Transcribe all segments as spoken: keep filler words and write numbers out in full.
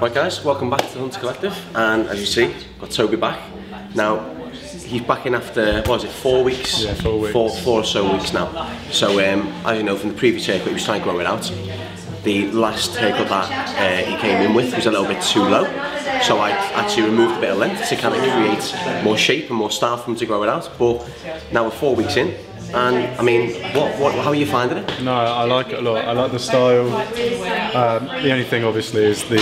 Right guys, welcome back to the Hunter Collective, and as you see, got Toby back. Now, he's back in after, what is it, four weeks? Yeah, four weeks. Four, four or so weeks now. So, um, as you know from the previous haircut, he was trying to grow it out. The last haircut that uh, he came in with was a little bit too low, so I actually removed a bit of length to kind of create more shape and more style for him to grow it out. But now we're four weeks in. And I mean, what, what, how are you finding it? No, I like it a lot. I like the style. Um, the only thing, obviously, is the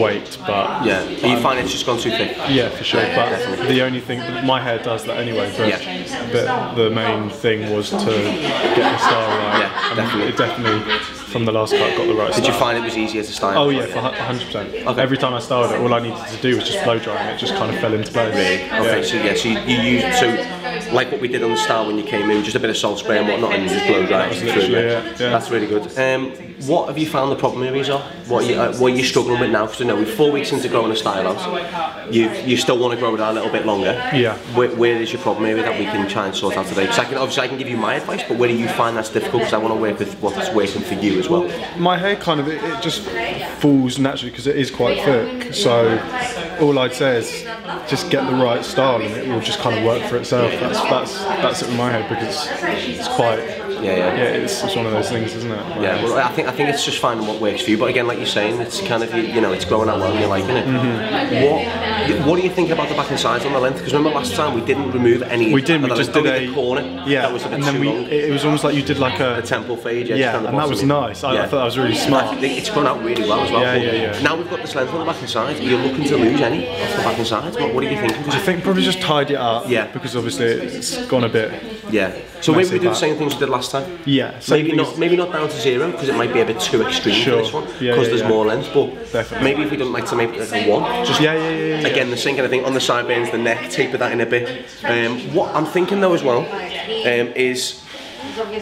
weight. But yeah, but you find it's just gone too thick. Yeah, for sure. But the only thing, my hair does that anyway. But, yeah. but the main thing was to get the style right. Yeah, definitely. It definitely, from the last cut, got the right style. Did you find it was easier to style? Oh yeah, one hundred percent. Okay. Every time I styled it, all I needed to do was just blow dry, and it just kind of fell into place. Really? Okay. Yeah. So yeah, so you, you used so like what we did on the style when you came in, just a bit of salt spray and whatnot, and you just blow dry. That yeah, yeah, yeah. That's really good. Um, what have you found the problem areas are? What are you, uh, what are you struggling with now? Because I know we're four weeks into growing a style out. You you still want to grow it out a little bit longer. Yeah. Where, where is your problem area that we can try and sort out today? Because I can obviously I can give you my advice, but where do you find that's difficult? Because I want to work with what's working for you as well. My hair kind of it, it just falls naturally because it is quite thick. So all I'd say is just get the right style, and it will just kind of work for itself. Yeah, yeah. That's that's that's it in my head because it's quite yeah yeah yeah it's, it's one of those things, isn't it? Like, yeah, well, I think I think it's just finding what works for you. But again, like you're saying, it's kind of you, you know it's growing out well and you're liking it. Mm-hmm. What what do you think about the back and sides on the length? Because remember last time we didn't remove any. We didn't. We just did a corner. Yeah, that was a bit and then too we long. It was almost like you did like a, a temple fade. Yeah, yeah, and that was nice. I, yeah. I thought that was really smart. I think it's grown out really well as well. Yeah, yeah, yeah. Now we've got this length on the back and sides. You're looking to lose any off the back and sides. What, what do you think? I think probably just tidy it up. Yeah, because obviously it's gone a bit. Yeah. So maybe we do the same things we did last time. Yeah. Maybe not. Maybe not down to zero because it might be a bit too extreme sure. for this one. Because yeah, yeah, there's yeah. more length. But definitely. Maybe if we don't like to make it like a one. Just yeah, yeah, yeah, yeah. Again, the same kind of thing on the sideburns, the neck, taper that in a bit. Um, what I'm thinking though as well um, is.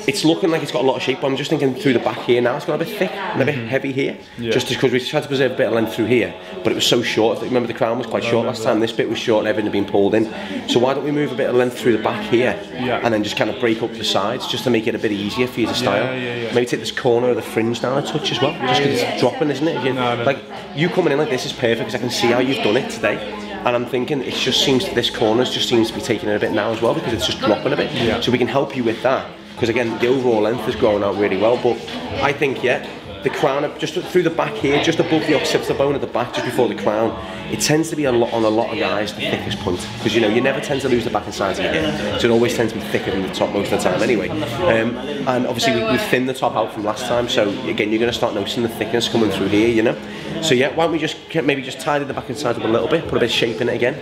It's looking like it's got a lot of shape, but I'm just thinking through the back here now, it's got a bit thick and a bit mm-hmm. heavy here, yeah. just because we tried to preserve a bit of length through here, but it was so short. Remember the crown was quite short last time, this bit was short and everything had been pulled in. So why don't we move a bit of length through the back here, yeah. and then just kind of break up the sides, just to make it a bit easier for you to style. Yeah, yeah, yeah. Maybe take this corner of the fringe down a touch as well, yeah, just because yeah. it's dropping, isn't it? You, no, no. Like, you coming in like this is perfect, because I can see how you've done it today. And I'm thinking it just seems, this corner just seems to be taking it a bit now as well, because it's just dropping a bit. Yeah. So we can help you with that. Because again, the overall length is growing out really well, but I think, yeah, the crown, just through the back here, just above the occipital bone at the back, just before the crown, it tends to be a lot on a lot of guys the thickest point. Because you know, you never tend to lose the back and sides of your hair, so it always tends to be thicker than the top most of the time anyway. Um, and obviously we, we thinned the top out from last time, so again, you're going to start noticing the thickness coming through here, you know. So yeah, why don't we just maybe just tidy the back and sides up a little bit, put a bit of shape in it again,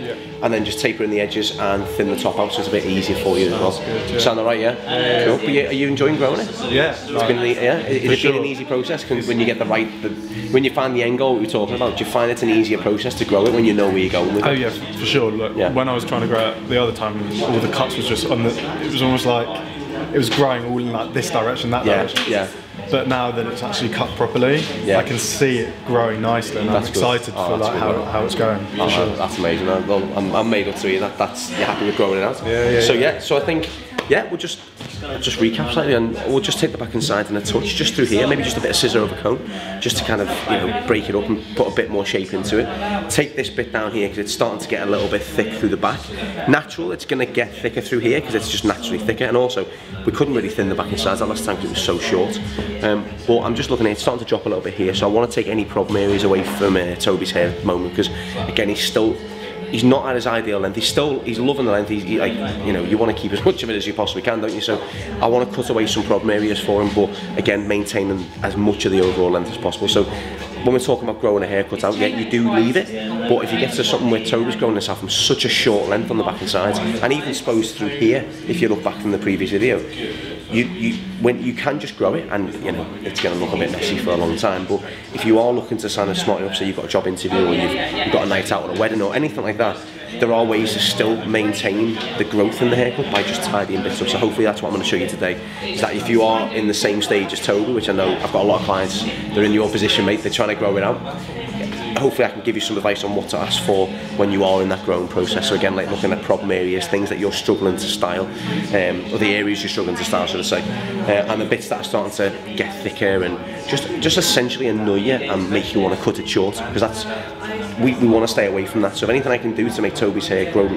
and then just taper in the edges and thin the top out so it's a bit easier for you as well. Good, yeah. Sound alright, yeah? Cool. But yeah, are you enjoying growing it? Yeah. It's been, yeah? Has it been sure. an easy process? When you get the right, the, when you find the end goal we were talking about, do you find it's an easier process to grow it when you know where you're going with it? Oh yeah, for sure. Look, yeah. when I was trying to grow it the other time, all the cuts was just on the, it was almost like, it was growing all in like this direction, that yeah. direction. Yeah. But now that it's actually cut properly, yeah. I can see it growing nicely, and that's I'm excited oh, for like good, how, right. how it's going. Oh, sure. That's amazing. I'm, I'm made up to you. That, that's you're happy with growing it out. Yeah, yeah, so yeah. yeah, so I think yeah, we'll just just recap slightly, and we'll just take the back and sides and a touch just through here. Maybe just a bit of scissor over comb, just to kind of you know break it up and put a bit more shape into it. Take this bit down here because it's starting to get a little bit thick through the back. Natural, it's going to get thicker through here because it's just naturally thicker, and also we couldn't really thin the back and sides that last time because it was so short. Um, but I'm just looking at it, it's starting to drop a little bit here, so I want to take any problem areas away from uh, Toby's hair at the moment, because again he's still, he's not at his ideal length, he's still, he's loving the length, he's, he, like, you know, you want to keep as much of it as you possibly can, don't you? So I want to cut away some problem areas for him, but again maintaining as much of the overall length as possible. So when we're talking about growing a haircut out, yeah, you do leave it, but if you get to something where Toby's growing this out from such a short length on the back and sides, and even exposed through here, if you look back from the previous video, You, you, when, you can just grow it, and you know it's going to look a bit messy for a long time. But if you are looking to sign a smart up, so you've got a job interview, or you've, you've got a night out or a wedding or anything like that, there are ways to still maintain the growth in the haircut by just tidying bits up. So hopefully that's what I'm going to show you today, is that if you are in the same stage as Toby, which I know I've got a lot of clients, they're in your position, mate, they're trying to grow it out. Hopefully I can give you some advice on what to ask for when you are in that growing process. So again, like looking at problem areas, things that you're struggling to style, um, or the areas you're struggling to style, should I say, uh, and the bits that are starting to get thicker and just just essentially annoy you and make you want to cut it short, because that's we, we want to stay away from that. So if anything I can do to make Toby's hair grow,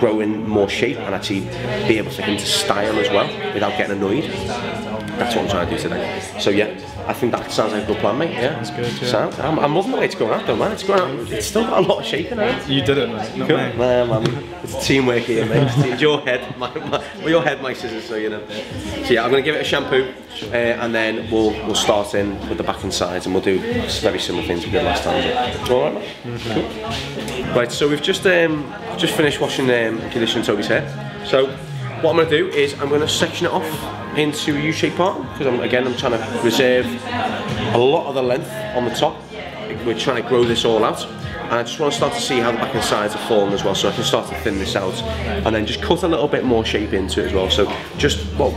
grow in more shape and actually be able for him to style as well without getting annoyed, that's what I'm trying to do today. So yeah, I think that sounds like a good plan, mate. Yeah, that's good. Yeah. Sound. I'm, I'm loving the way it's going out, though, man. It's going out. It's still got a lot of shape in it. You did it, mate. Not me. Nah, man. It's teamwork here, mate. It's your head, my, my, well, your head, my scissors. So you know. So yeah, I'm gonna give it a shampoo, uh, and then we'll we'll start in with the back and sides, and we'll do very similar things we did last time. All right, mate. Mm-hmm. Cool. Right. So we've just um just finished washing um, and conditioning Toby's hair. So what I'm going to do is I'm going to section it off into a U-shaped part, because I'm, again I'm trying to reserve a lot of the length on the top. We're trying to grow this all out, and I just want to start to see how the back and sides are falling as well, so I can start to thin this out and then just cut a little bit more shape into it as well. So just, well,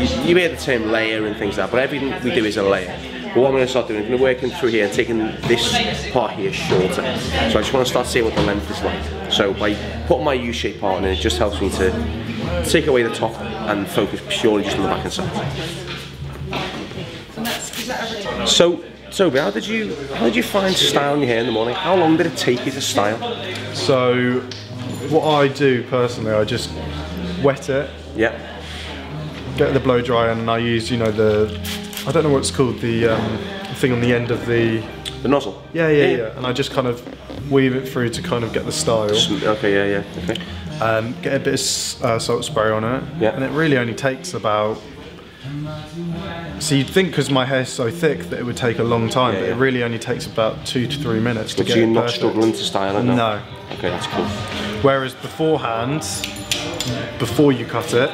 you, you hear the term layer and things like that, but everything we do is a layer. But what I'm going to start doing, I'm going to work in through here and taking this part here shorter. So I just want to start seeing what the length is like. So by putting my U-shaped part in, it just helps me to take away the top and focus purely just on the back and side. So, Toby, how did you how did you find styling your hair in the morning? How long did it take you to style? So, what I do personally, I just wet it. Yeah. Get the blow dryer, and I use, you know, the I don't know what it's called, the um, thing on the end of the the nozzle. Yeah, yeah, yeah, yeah. And I just kind of weave it through to kind of get the style. Okay, yeah, yeah. Okay. Um, get a bit of uh, salt spray on it, yeah. And it really only takes about, so you'd think because my hair's so thick that it would take a long time, yeah, but yeah. It really only takes about two to three minutes but to get it perfect. So you're not struggling to style it now? No. Okay, that's cool. Whereas beforehand, before you cut it,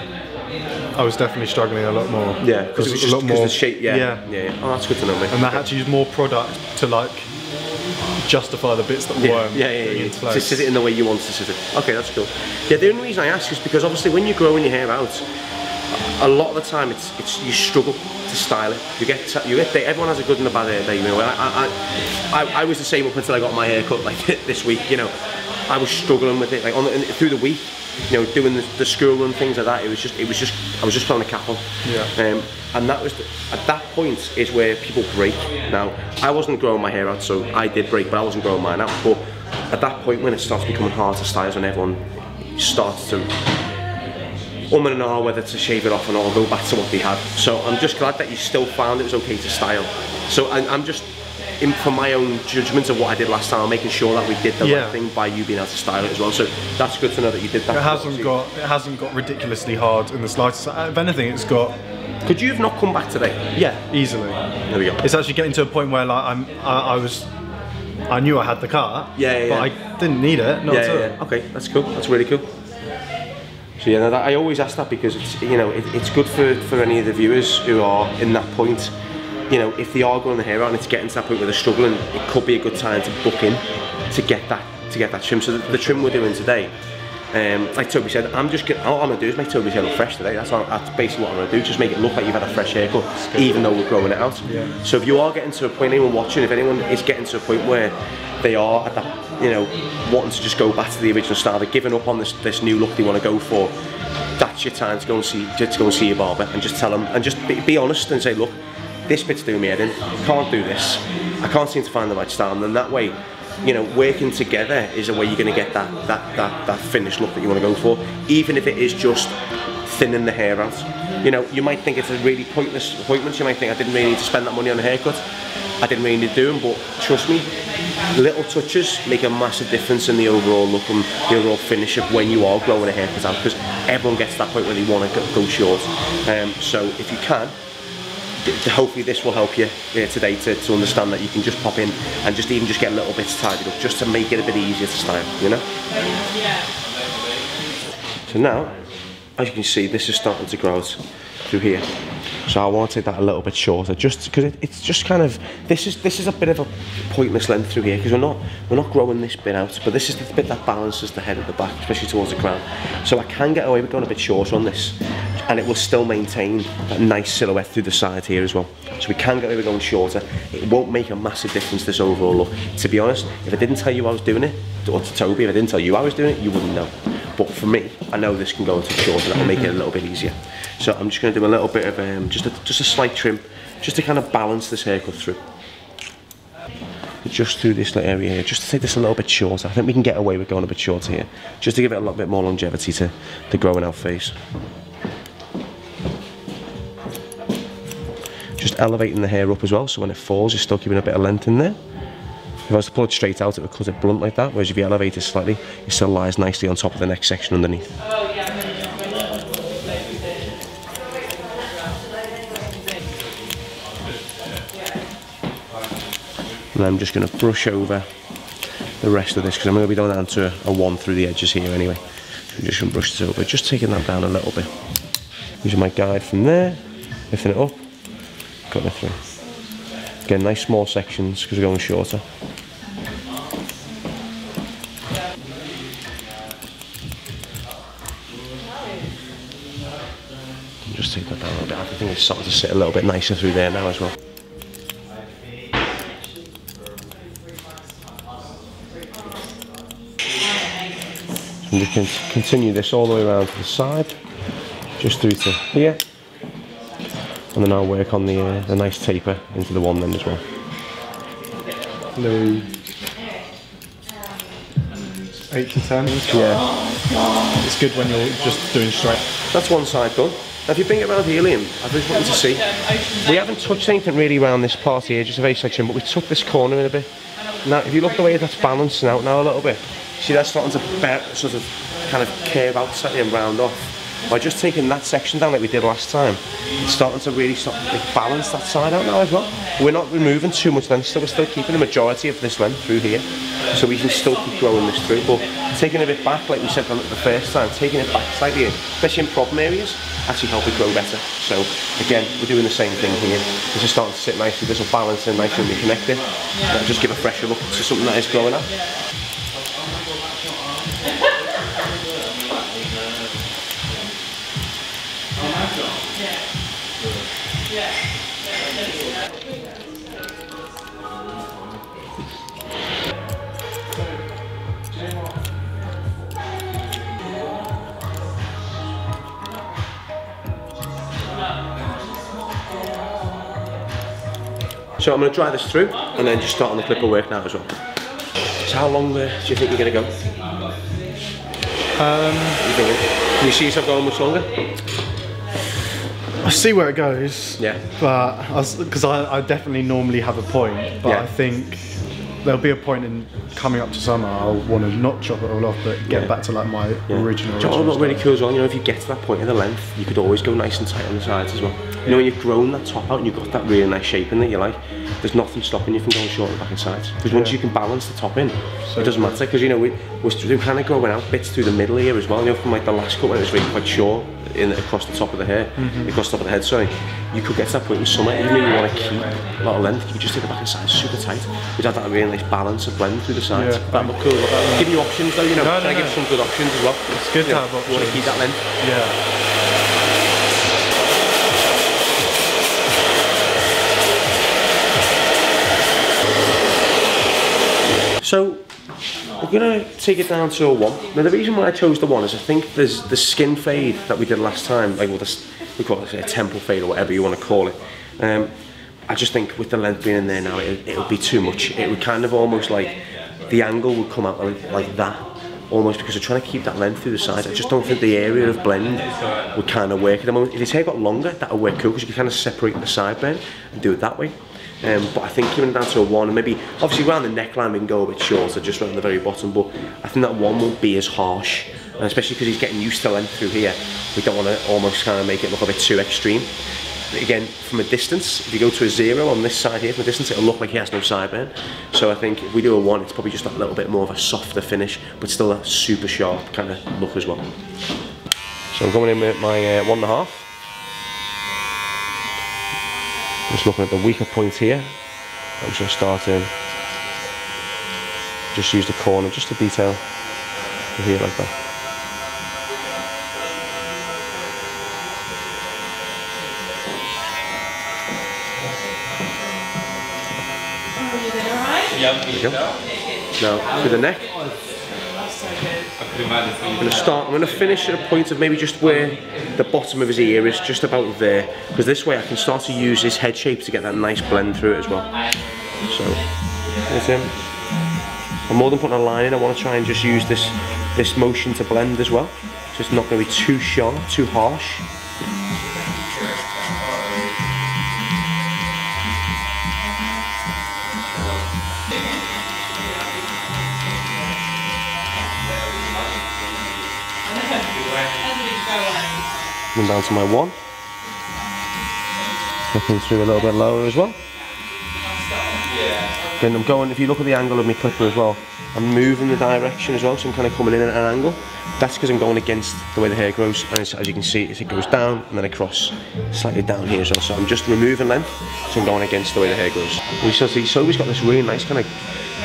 I was definitely struggling a lot more. Yeah, because it was just, a lot more. The shape, yeah. Yeah. yeah, yeah. Oh, that's good to know, mate. And I had to use more product to like, justify the bits that yeah, weren't yeah, yeah, yeah. Into place. To sit it in the way you want to sit it. Okay, that's cool. Yeah, the only reason I ask is because obviously when you're growing your hair out, a lot of the time it's it's you struggle to style it. You get you get everyone has a good and a bad hair day. You know, I I, I I was the same up until I got my hair cut like this week. You know, I was struggling with it like on the, through the week. You know, doing the, the school and things like that. It was just it was just I was just putting a cap on. Yeah. Um, and that was the, at that point is where people break. Now I wasn't growing my hair out, so I did break, but I wasn't growing mine out. But at that point, when it starts becoming hard to style, when everyone starts to um and ah whether to shave it off or not, or go back to what they had. So I'm just glad that you still found it was okay to style. So I, I'm just in for my own judgment of what I did last time, making sure that we did the yeah. right thing by you being able to style it as well. So that's good to know that you did that. It hasn't got it hasn't got ridiculously hard in the slightest. If anything, it's got. Could you have not come back today? Yeah, easily. There we go. It's actually getting to a point where like I'm, I, I was, I knew I had the car. Yeah, yeah. But yeah. I didn't need it. Not yeah, at all. Yeah, yeah. Okay, that's cool. That's really cool. So yeah, no, that, I always ask that because it's you know it, it's good for for any of the viewers who are in that point. You know, if they are growing the hair out and it's getting to that point where they're struggling, it could be a good time to book in to get that to get that trim. So the, the trim we're doing today, um, like Toby said, I'm just gonna, all I'm gonna do is make Toby's hair look fresh today. That's, all, that's basically what I'm gonna do. Just make it look like you've had a fresh haircut, even though we're growing it out. Yeah. So if you are getting to a point, anyone watching, if anyone is getting to a point where they are at that, you know, wanting to just go back to the original style, they're giving up on this this new look they want to go for. That's your time to go and see to go and see your barber and just tell them and just be, be honest and say, look. This bit's doing me, I can't do this, I can't seem to find the right style, and then that way, you know, working together is a way you're going to get that, that, that, that finished look that you want to go for, even if it is just thinning the hair out. You know, you might think it's a really pointless appointment, you might think I didn't really need to spend that money on a haircut, I didn't really need to do them, but trust me, little touches make a massive difference in the overall look and the overall finish of when you are growing a haircut out, because everyone gets to that point where they want to go short, um, so if you can, hopefully this will help you uh, today to, to understand that you can just pop in and just even just get little bits tidied up just to make it a bit easier to style, you know? So now, as you can see, this is starting to grow out through here. So I want to take that a little bit shorter, just because it, it's just kind of, this is this is a bit of a pointless length through here, because we're not we're not growing this bit out, but this is the bit that balances the head at the back, especially towards the crown. So I can get away with going a bit shorter on this, and it will still maintain that nice silhouette through the side here as well. So we can get away with going shorter. It won't make a massive difference, this overall look. To be honest, if I didn't tell you I was doing it, or to Toby, if I didn't tell you I was doing it, you wouldn't know. But for me, I know this can go into shorter, and that'll make it a little bit easier. So I'm just going to do a little bit of um, just a, just a slight trim, just to kind of balance this haircut through. Just through this little area here, just to take this a little bit shorter. I think we can get away with going a bit shorter here, just to give it a little bit more longevity to the growing out face. Just elevating the hair up as well, so when it falls, you're still keeping a bit of length in there. If I was to pull it straight out, it would cut it blunt like that, whereas if you elevate it slightly, it still lies nicely on top of the next section underneath. And I'm just going to brush over the rest of this, because I'm going to be going down to a one through the edges here anyway. So I'm just going to brush this over, just taking that down a little bit. Using my guide from there, lifting it up, cutting it through. Again, nice small sections, because we're going shorter. Just take that down a little bit. I think it's starting to sit a little bit nicer through there now as well. So we can continue this all the way around to the side, just through to here, and then I'll work on the, uh, the nice taper into the one then as well. Hello. eight to ten? Yeah. It's good when you're just doing straight. That's one side done. Now if you bring it around here, Liam, I just wanted to see. We haven't touched anything really around this part here, just a very section, but we took this corner in a bit. Now if you look the way that's balancing out now a little bit, see that's starting to bear, sort of kind of curve out slightly and round off. By just taking that section down like we did last time, it's starting to really start, like, balance that side out now as well. We're not removing too much length, so we're still keeping the majority of this length through here, so we can still keep growing this through, but taking it a bit back, like we said the first time, taking it back slightly, especially in problem areas, actually help it grow better. So again, we're doing the same thing here. This is starting to sit nicely, this will balance in nicely and reconnect it, and just give a fresher look to something that is growing up. So I'm going to dry this through and then just start on the clipper work now as well. So how long uh, do you think you're going to go? Um, do you see yourself going much longer? I see where it goes. Yeah. But because I, I definitely normally have a point, but yeah. I think there'll be a point in coming up to summer I'll want to not chop it all off, but get yeah. back to like my yeah. original. original John, what really cool as well, you know, if you get to that point of the length, you could always go nice and tight on the sides as well. You know, when you've grown that top out and you've got that really nice shape in that you like, there's nothing stopping you from going short and back and sides. Because once yeah. you can balance the top in, so it doesn't matter. Because, you know, we, we're kind of growing out bits through the middle here as well. You know, from like the last cut when it was really quite short in across the top of the hair, mm-hmm. across the top of the head, sorry, you could get to that point in summer, even if you want to keep a lot of length, you could just take the back and sides super tight. We'd have that really nice balance of blend through the sides. Yeah. That look cool. Yeah. Giving you options though, you know, no, no, trying to no. give some good options as well. It's good you to know, have options. You want to keep that length. Yeah. So we're going to take it down to a one. Now the reason why I chose the one is I think there's the skin fade that we did last time, like well, this, we call it a temple fade or whatever you want to call it. Um, I just think with the length being in there now, it, it'll be too much. It would kind of almost like, the angle would come out like, like that. Almost because we're trying to keep that length through the side. I just don't think the area of blend would kind of work at the moment. If his hair got longer, that would work cool because you can kind of separate the side bend and do it that way. Um, but I think giving it down to a one, and maybe obviously around the neckline we can go a bit shorter, just around the very bottom. But I think that one won't be as harsh, and especially because he's getting used to length through here. We don't want to almost kind of make it look a bit too extreme. Again, from a distance, if you go to a zero on this side here, from a distance it'll look like he has no sideburn. So I think if we do a one, it's probably just a little bit more of a softer finish, but still a super sharp kind of look as well. So I'm going in with my uh, one and a half. Just looking at the weaker point here. I'm just starting. Just use the corner, just the detail here like that. There we go. Now for the neck, I'm going to start, I'm going to finish at a point of maybe just where the bottom of his ear is, just about there, because this way I can start to use his head shape to get that nice blend through it as well. So, there's him. I'm more than putting a line in, I want to try and just use this, this motion to blend as well, so it's not going to be too sharp, too harsh. Down to my one, flipping through a little bit lower as well. Then I'm going, if you look at the angle of my clipper as well, I'm moving the direction as well, so I'm kind of coming in at an angle. That's because I'm going against the way the hair grows, and it's, as you can see, it goes down and then across, slightly down here as well. So I'm just removing length, so I'm going against the way the hair grows. We shall see. So he's got this really nice kind of,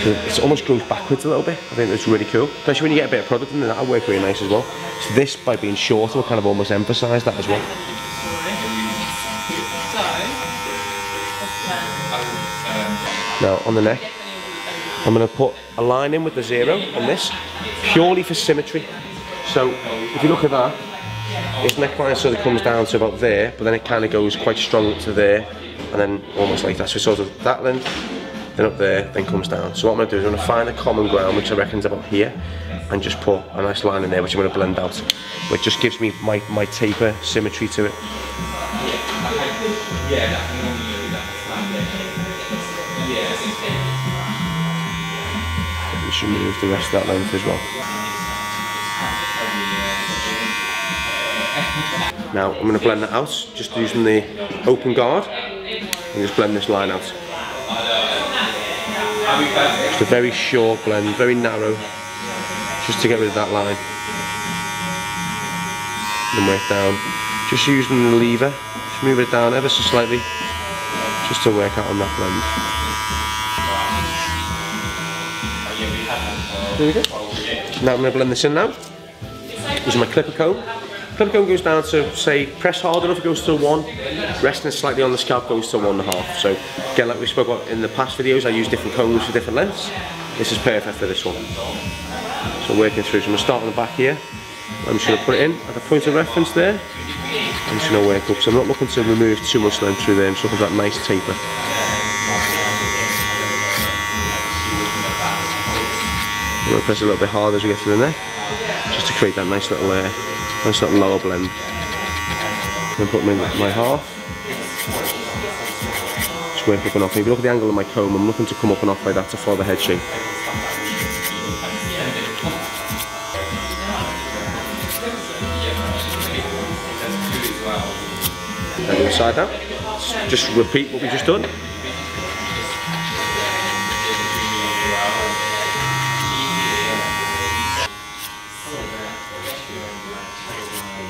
it almost grows backwards a little bit. I think that's really cool, especially when you get a bit of product in there. That'll work really nice as well. So this, by being shorter, will kind of almost emphasise that as well. Now on the neck, I'm going to put a line in with the zero on this, purely for symmetry. So if you look at that, his neckline sort of comes down to about there, but then it kind of goes quite strong to there, and then almost like that. So sort of that length, then up there, then comes down. So what I'm going to do is I'm going to find a common ground, which I reckon is about here, and just put a nice line in there, which I'm going to blend out. But it just gives me my, my taper symmetry to it. We should move the rest of that length as well. Now I'm going to blend that out, just using the open guard, and just blend this line out. Just a very short blend, very narrow, just to get rid of that line. And work down, just using the lever, just move it down ever so slightly, just to work out on that blend. There we go. Now I'm going to blend this in now, using my clipper comb. Clipper comb goes down to, say, press hard enough, it goes to one, resting slightly on the scalp goes to one and a half. So again, like we spoke about in the past videos, I use different combs for different lengths. This is perfect for this one. So working through, so I'm going to start on the back here. I'm just going to put it in at the point of reference there. I'm just going to work up, so I'm not looking to remove too much length through there, I'm just looking for that nice taper. I'm going to press a little bit harder as we get through the neck, just to create that nice little layer. Uh, Nice little lower blend. I'm going to put my, my half. Just work up and off. If you look at the angle of my comb, I'm looking to come up and off like that to follow the head shape. And the side out. Just repeat what we just done.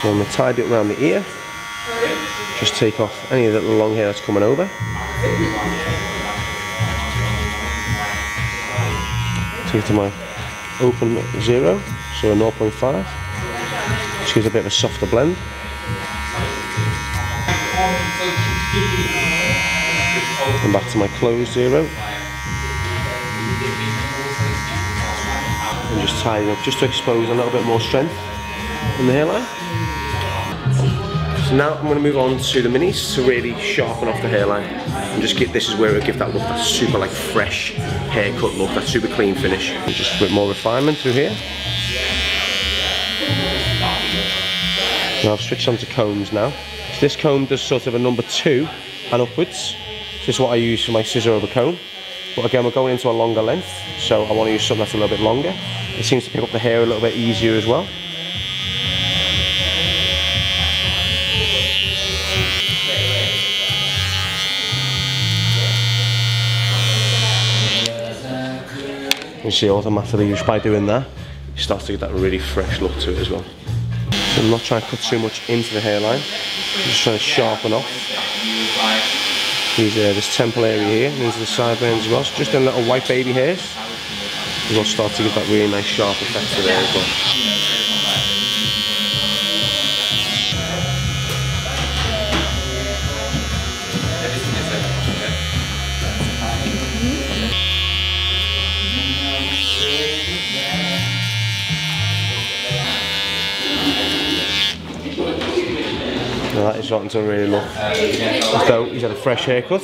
So I'm going to tidy it around the ear, just take off any of the long hair that's coming over. Take it to my open zero, so a zero point five, just gives a bit of a softer blend. And back to my closed zero. And just tidy it up, just to expose a little bit more strength in the hairline. Now I'm going to move on to the minis to really sharpen off the hairline, and just get, this is where it'll give that look, that super like fresh haircut look, that super clean finish. And just a bit more refinement through here. Now I've switched on to combs now. So this comb does sort of a number two and upwards. This is what I use for my scissor over comb. But again, we're going into a longer length, so I want to use something that's a little bit longer. It seems to pick up the hair a little bit easier as well. You see automatically just by doing that, you start to get that really fresh look to it as well. So I'm not trying to cut too much into the hairline, I'm just trying to sharpen off. Here's uh, this temple area here, and into the sideburns as well. So just a little white baby hairs. We'll going to start to get that really nice sharp effect to there as well. Now that is starting to really look as though he's had a fresh haircut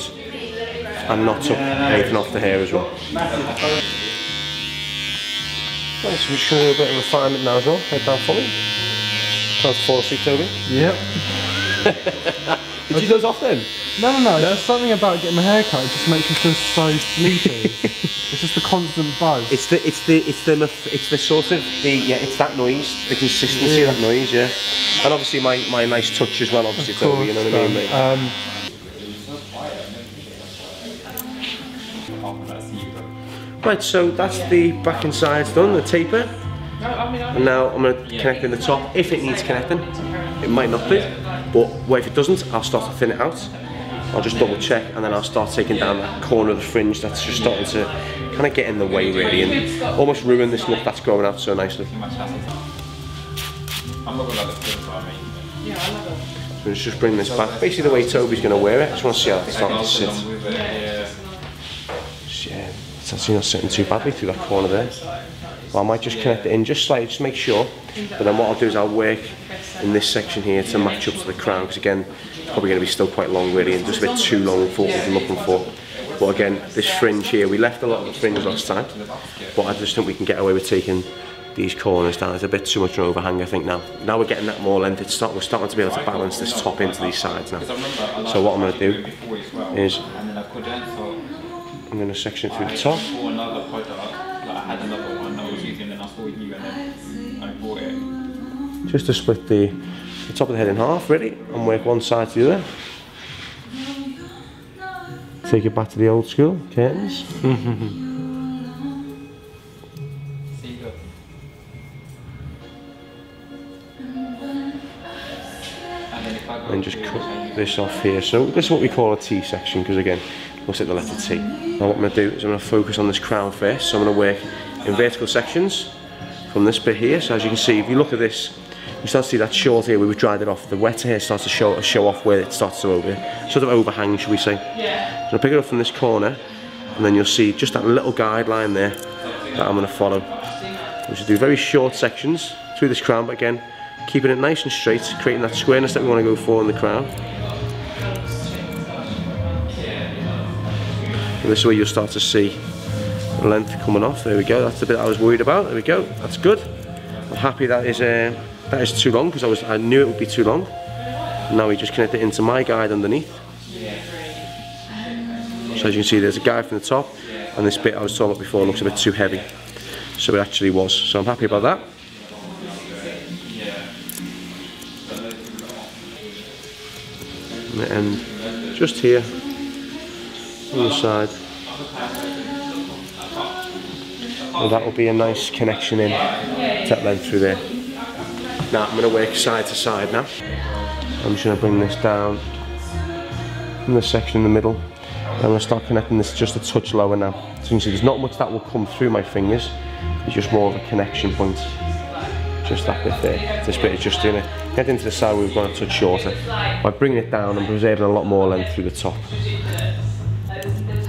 and not took anything off the hair as well. Right, so we're showing you a bit of refinement now as well. Head down for me. Time to fall asleep, Toby. Yep. Did you do those off then? No, no, no. There's something about getting a haircut. It just makes me feel so sleepy. It's just the constant buzz. It's the, it's the, it's the, it's the sort of the, yeah, it's that noise, the consistency yeah. of that noise, yeah. And obviously my, my nice touch as well, obviously, of course, Toby, you know what I mean, mate? Um, Right, so that's the back and sides done, the taper. And now I'm going to connect in the top, if it needs connecting. It might not be, but well, if it doesn't, I'll start to thin it out. I'll just double check and then I'll start taking down that corner of the fringe that's just starting to kind of get in the way really and almost ruin this look that's growing out so nicely. So let's just bring this back, basically the way Toby's going to wear it. I just want to see how it's starting to sit. Yeah, it's actually not sitting too badly through that corner there. Well, I might just connect it in just slightly, just make sure. But then what I'll do is I'll work in this section here to match up to the crown, because again, it's probably going to be still quite long really, and just a bit too long for what we're looking for. But again, this fringe here, we left a lot of the fringe last time, but I just think we can get away with taking these corners down. It's a bit too much an overhang, I think now. Now we're getting that more length, it's start, we're starting to be able to balance this top into these sides now. So what I'm going to do is, I'm going to section it through the top. Just to split the, the top of the head in half, really, and work one side to the other. Take it back to the old school curtains. And just cut this off here. So this is what we call a T section, because again, looks at the letter T. Now what I'm going to do is I'm going to focus on this crown first. So I'm going to work in vertical sections from this bit here. So as you can see, if you look at this, you start to see that short here, we've dried it off. The wet hair starts to show, show off where it starts to over, sort of overhang, should we say. Yeah. So I'll pick it up from this corner, and then you'll see just that little guideline there that I'm going to follow. We should do very short sections through this crown, but again, keeping it nice and straight, creating that squareness that we want to go for in the crown. And this way you'll start to see the length coming off. There we go, that's the bit I was worried about. There we go, that's good. I'm happy that is... Uh, That is too long, because I was I knew it would be too long. Now we just connect it into my guide underneath. So as you can see, there's a guide from the top, and this bit I was talking about before looks a bit too heavy. So it actually was. So I'm happy about that. And just here, on the side. And that will be a nice connection in to that length through there. Now I'm going to work side to side now. I'm just going to bring this down from this section in the middle. I'm going to start connecting this just a touch lower now. So you can see there's not much that will come through my fingers. It's just more of a connection point. Just that bit there. This bit is just doing it. Head into the side where we've gone a touch shorter. By bringing it down and preserving a lot more length through the top.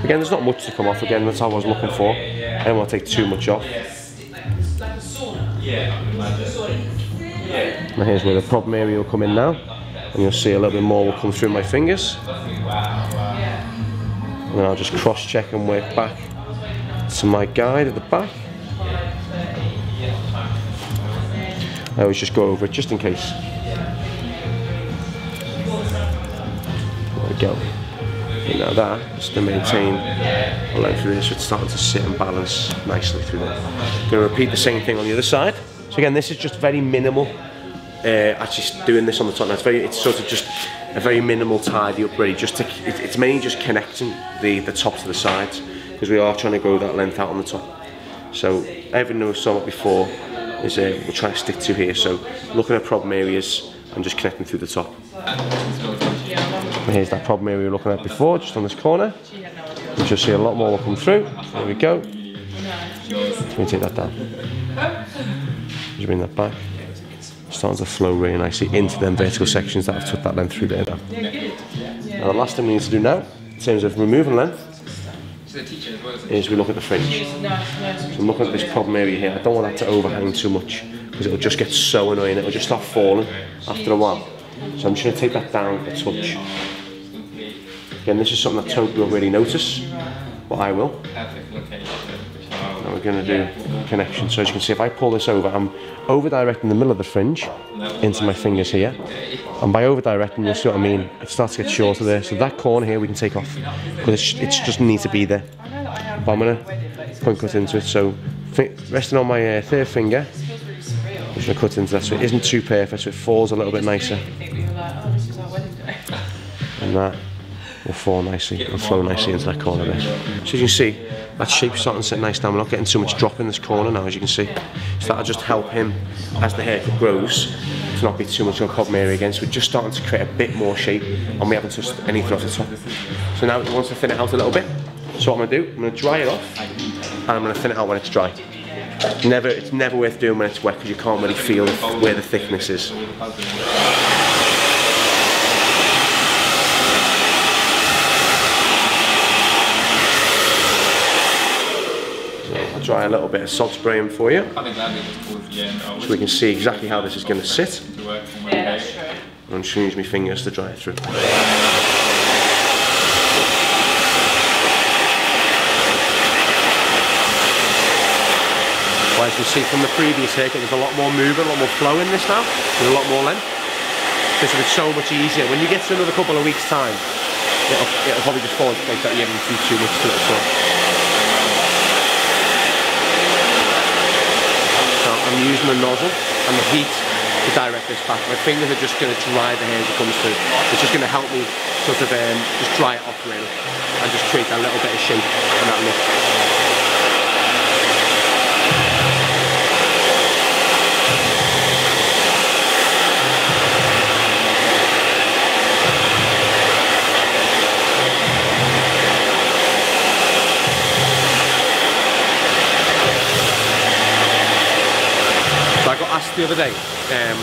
Again, there's not much to come off. Again, that's what I was looking for. I don't want to take too much off. Now here's where the problem area will come in now, and you'll see a little bit more will come through my fingers. And then I'll just cross check and work back to my guide at the back. I always just go over it just in case. There we go. And now that is to maintain the length through this, so it's starting to sit and balance nicely through there. I'm going to repeat the same thing on the other side. So again, this is just very minimal, uh, actually doing this on the top now, it's, very, it's sort of just a very minimal tidy up really, just to, it, it's mainly just connecting the, the top to the sides, because we are trying to grow that length out on the top. So everything we saw before is uh, we're trying to stick to here, so looking at problem areas and just connecting through the top. And here's that problem here we were looking at before, just on this corner. You should see a lot more will come through. There we go. Let me take that down. Just bring that back. Starting to flow really nicely into them vertical sections that have took that length through there now. Now the last thing we need to do now, in terms of removing length, is we look at the fringe. So I'm looking at this problem area here. I don't want that to overhang too much because it'll just get so annoying. It'll just start falling after a while. So I'm just going to take that down a touch. Again, this is something that Toby won't really notice, but I will. Now we're going to do connection. So as you can see, if I pull this over, I'm over-directing the middle of the fringe into my fingers here. And by over-directing, you'll see what I mean. It starts to get shorter there. So that corner here we can take off because it just needs to be there. But I'm going to point cut into it. So resting on my uh, third finger, I'm just going to cut into that so it isn't too perfect, so it falls a little bit nicer. And that will fall nicely and flow nicely into that corner there. So as you can see, that shape's starting to sit nice down. We're not getting too much drop in this corner now, as you can see. So that'll just help him as the haircut grows. Not be too much of a problem area again, so we're just starting to create a bit more shape and we haven't touched anything off the top. So now it wants to thin it out a little bit, so what I'm going to do, I'm going to dry it off and I'm going to thin it out when it's dry. It's never, it's never worth doing when it's wet because you can't really feel where the thickness is. Try a little bit of salt spraying for you, so we can see exactly how this is going to sit. Yeah, I'm just going to use my fingers to dry it through. Well, as you can see from the previous haircut, there's a lot more movement, a lot more flow in this now, there's a lot more length. This will be so much easier. When you get to another couple of weeks' time, it'll, it'll probably just fall into place that you haven't seen too much to it at all. I'm using the nozzle and the heat to direct this back. My fingers are just going to dry the hair as it comes through. It's just going to help me sort of um, just dry it off really and just create that little bit of shape and that look. The other day, um,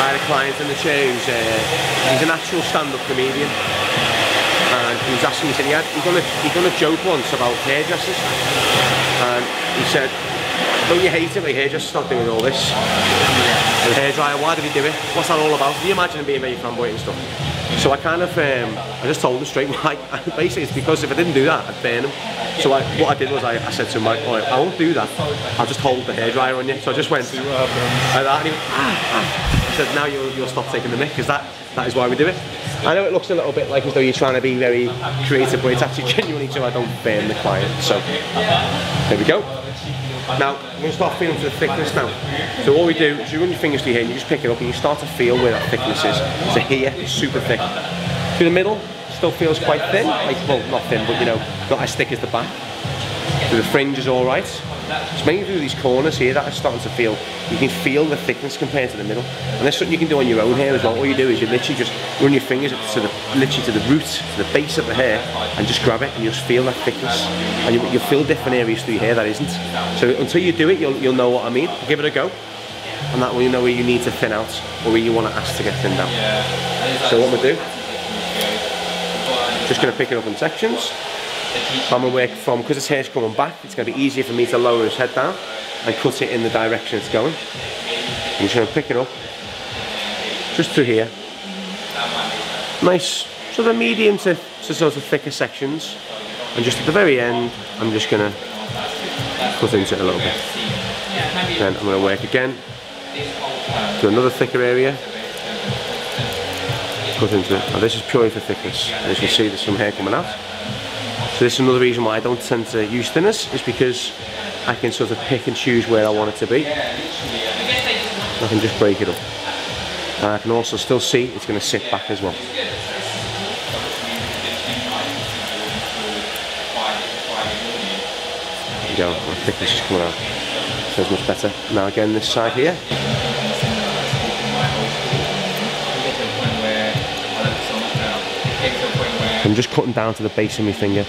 I had a client in the chair who's uh, he's a natural stand-up comedian, and he was asking me, he said he had, he'd done, a, he'd done a joke once about hairdressers, and he said, don't you hate it when hairdressers start doing all this? And the hairdryer, why do they do it? What's that all about? Can you imagine it being very fanboy and stuff? So I kind of, um, I just told him straight, like, basically it's because if I didn't do that, I'd burn him. So I, what I did was I, I said to him, like, oh, I won't do that, I'll just hold the hairdryer on you. So I just went like that, and he went, ah, ah. I said, now you'll, you'll stop taking the mic, because that, that is why we do it. I know it looks a little bit like as though you're trying to be very creative, but it's actually genuinely so I don't burn the client. So there we go. Now, I'm going to start feeling for the thickness now. So what we do is you run your fingers through here and you just pick it up and you start to feel where that thickness is. So here, it's super thick. Through the middle, still feels quite thin. Like, well, not thin, but you know, not as thick as the back. Through the fringe is alright. It's mainly through these corners here that it's starting to feel. You can feel the thickness compared to the middle. And that's something you can do on your own hair as well. All you do is you literally just run your fingers up to the, literally to the root, to the base of the hair, and just grab it and you'll just feel that thickness. And you, you'll feel different areas through your hair that isn't. So until you do it, you'll, you'll know what I mean. Give it a go. And that will you know where you need to thin out or where you want to ask to get thinned out. So what I'm going to do, just going to pick it up in sections. I'm going to work from, because his hair's coming back, it's going to be easier for me to lower his head down and cut it in the direction it's going. I'm just going to pick it up, just through here. Nice, sort of medium to, to sort of thicker sections. And just at the very end, I'm just going to cut into it a little bit. Then I'm going to work again, to another thicker area. Cut into it. Now this is purely for thickness. And as you can see, there's some hair coming out. So this is another reason why I don't tend to use thinners, is because I can sort of pick and choose where I want it to be. I can just break it up. And I can also still see it's going to sit back as well. There you go, my thickness is coming out. So it's much better. Now again this side here. I'm just cutting down to the base of my finger.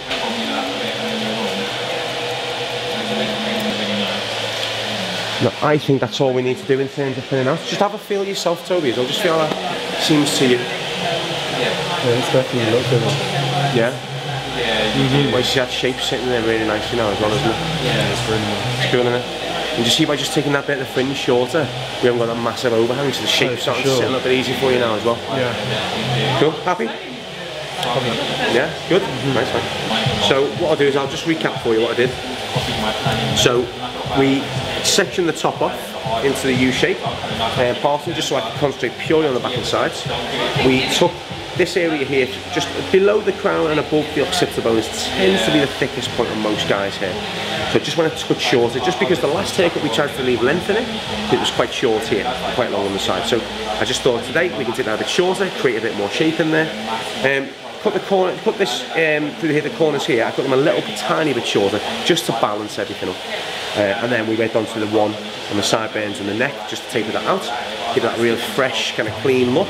Now, I think that's all we need to do in terms of thinning out. Just have a feel yourself, Toby, as well. Just feel how that seems to you. Yeah, it's definitely not good. Yeah? Yeah. You well, you see that shape sitting there really nicely now as well, isn't it? Yeah, it's really nice. It's good, isn't it? And just see by just taking that bit of the fringe shorter, we haven't got that massive overhang, so the shape's starting to sit a little bit easier for you now as well. Yeah. Cool? Happy? Yeah, good? Mm-hmm. Nice, nice. So what I'll do is I'll just recap for you what I did. So we sectioned the top off into the U shape, and uh, partly just so I could concentrate purely on the back and sides. We took this area here, just below the crown and above the occipital bone, tends to be the thickest point on most guys here. So just want to cut shorter, just because the last haircut we tried to leave length in it, it was quite short here, quite long on the side. So I just thought today we can take that a bit shorter, create a bit more shape in there. Um, Put the corner, put this um, through here, the corners here. I cut them a little tiny bit shorter, just to balance everything up. Uh, and then we went on to the one on the sideburns and the neck, just to taper that out, give that real fresh, kind of clean look.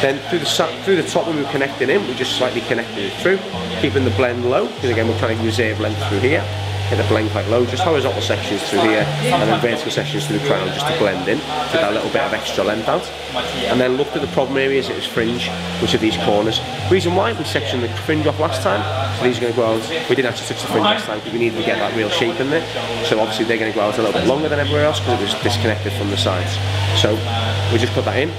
Then through the through the top, when we were connecting in, we just slightly connected it through, keeping the blend low. Because again, we're trying to reserve length through here, get the blend quite low. Just horizontal sections through here, and then vertical sections through the crown, just to blend in, get that little bit of extra length out. And then looked at the problem areas, it was fringe, which are these corners. Reason why, we sectioned the fringe off last time, so these are going to go out. We didn't actually touch the fringe last time because we needed to get that real shape in there, so obviously they're going to go out a little bit longer than everywhere else because it was disconnected from the sides. So we just put that in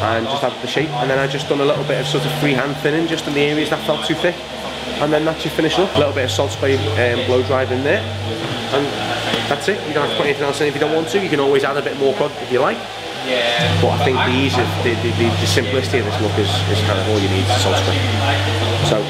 and just had the shape, and then I just done a little bit of sort of freehand thinning just in the areas that felt too thick, and then that's your finish up. A little bit of salt spray um, blow dried in there, and that's it. You don't have to put anything else in if you don't want to. You can always add a bit more product if you like. But I think the easier, the, the, the, the simplicity of this look is, is kind of all you need is salt spray. So,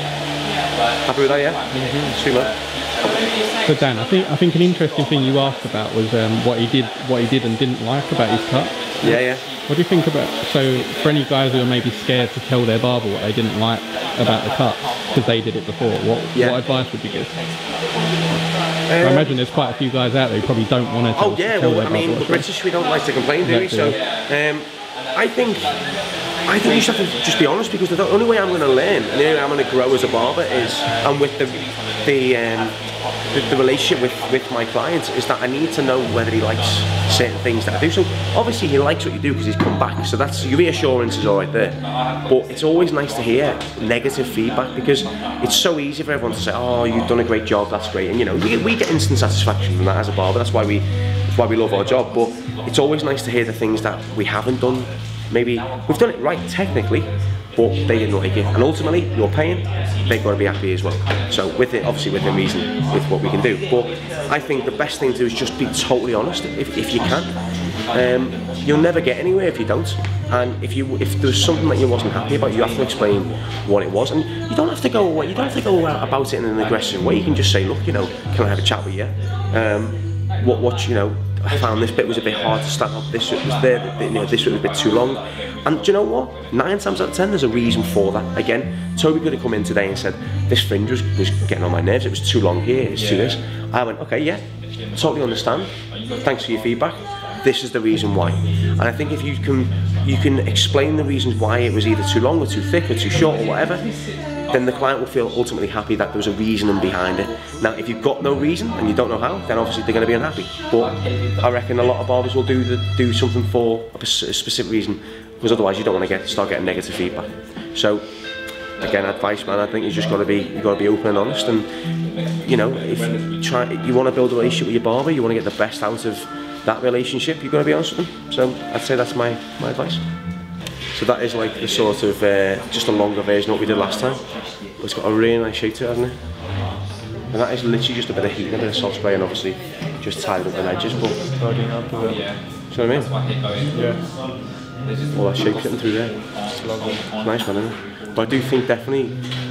happy with that, yeah? Mm-hmm. Too much. So Dan, I think I think an interesting thing you asked about was um, what he did, what he did and didn't like about his cut. Yeah, yeah. What do you think about? So for any guys who are maybe scared to tell their barber what they didn't like about the cut because they did it before, what yeah. what advice would you give? Um, I imagine there's quite a few guys out there who probably don't want to. Oh yeah, to tell well, their I mean, British, we don't like to complain, do exactly. we? So um, I think. I think you should have to just be honest, because the only way I'm going to learn and the only way I'm going to grow as a barber is, and with the the, um, the the relationship with with my clients, is that I need to know whether he likes certain things that I do. So obviously he likes what you do because he's come back, so that's your reassurance is all right there. But it's always nice to hear negative feedback, because it's so easy for everyone to say, "Oh, you've done a great job, that's great," and you know we, we get instant satisfaction from that as a barber. That's why we that's why we love our job. But it's always nice to hear the things that we haven't done. Maybe we've done it right technically, but they didn't like it, and ultimately you're paying, they've got to be happy as well. So with it, obviously within reason with what we can do, but I think the best thing to do is just be totally honest if, if you can. Um, you'll never get anywhere if you don't, and if you if there's something that you wasn't happy about, you have to explain what it was, and you don't have to go away, you don't have to go about it in an aggressive way. You can just say, "Look, you know, can I have a chat with you? Um, what, what, you know, I found this bit was a bit hard to stand up, this bit was there, you know, this bit was a bit too long." And do you know what? Nine times out of ten, there's a reason for that. Again, Toby could have come in today and said, "This fringe was, was getting on my nerves, it was too long here, it's too this." I went, "Okay, yeah, totally understand. Thanks for your feedback. This is the reason why." And I think if you can, you can explain the reasons why it was either too long or too thick or too short or whatever, then the client will feel ultimately happy that there was a reasoning behind it. Now, if you've got no reason and you don't know how, then obviously they're going to be unhappy. But I reckon a lot of barbers will do the, do something for a specific reason, because otherwise you don't want to get start getting negative feedback. So, again, advice, man. I think you just got to be you got to be open and honest, and you know, if you try, you want to build a relationship with your barber, you want to get the best out of that relationship, you've got to be honest with them. So I'd say that's my my advice. So that is like the sort of, uh, just a longer version of what we did last time. But it's got a really nice shape to it, hasn't it? And that is literally just a bit of heat and a bit of salt spray, and obviously just tied up the edges, but... Oh, yeah. Do you know what I mean? Yeah. All that shape sitting through there. Nice one, isn't it? But I do think definitely,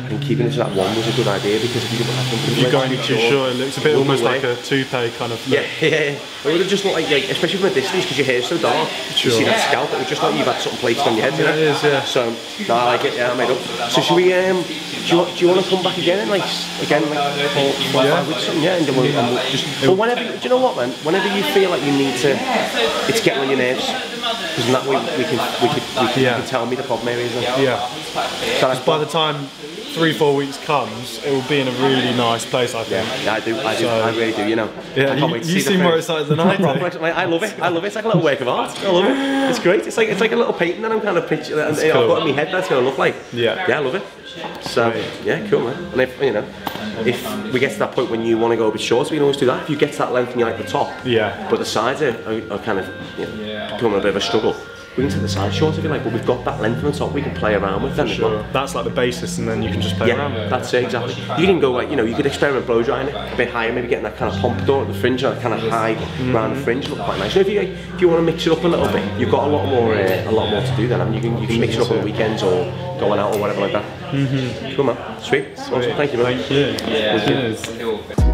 I think keeping it to that one was a good idea, because if you didn't have something... If you're going too short, it looks a bit almost like a toupee kind of look. Yeah, yeah. It would have just looked like, like, especially from a distance, because your hair's so dark, sure. You see that scalp, it would just look like you've had something placed on your head, you know? Yeah, it is, yeah. So, no, I like it, yeah, I made up. So should we, um, do you, do you want to come back again, like, again, like, four, four, yeah. five weeks, something, yeah? And then we'll, and we'll just, but whenever, do you know what, man? Whenever you feel like you need to, it's getting on your nerves, because in that way we can, we can, we can, yeah. you can tell me the problem areas. Yeah. So, like, just by the time... three, four weeks comes, it will be in a really nice place, I think. Yeah, I do, I do, so, I really do, you know. Yeah, I can't wait to you, you see seem more excited than I do. I love it, I love it, it's like a little work of art, I love it. It's great, it's like it's like a little painting that I'm kind of picturing, and cool. I've got in my head that's going to look like. Yeah. Yeah, I love it. So, yeah, cool, man. And if, you know, if we get to that point when you want to go a bit shorter, we can always do that. If you get to that length and you like the top, yeah, but the sides are, are kind of, you know, becoming a bit of a struggle. We can take the size short if you like, but we've got that length on the top we can play around with. Then sure. That's like the basis, and then you can just play yeah, around with it. That's it, exactly. You can go like, you know, you could experiment blow drying it a bit higher, maybe getting that kind of pompadour at the fringe, that kind of high mm-hmm. round fringe, look quite nice. You know, if you if you want to mix it up a little bit, you've got a lot more uh, a lot more to do then. I mean, you can you can mix it up on weekends or going out or whatever like that. Mm-hmm. Cool, man. Sweet. Sweet. Awesome. Thank you, man. Thank you. Yeah. Thank you.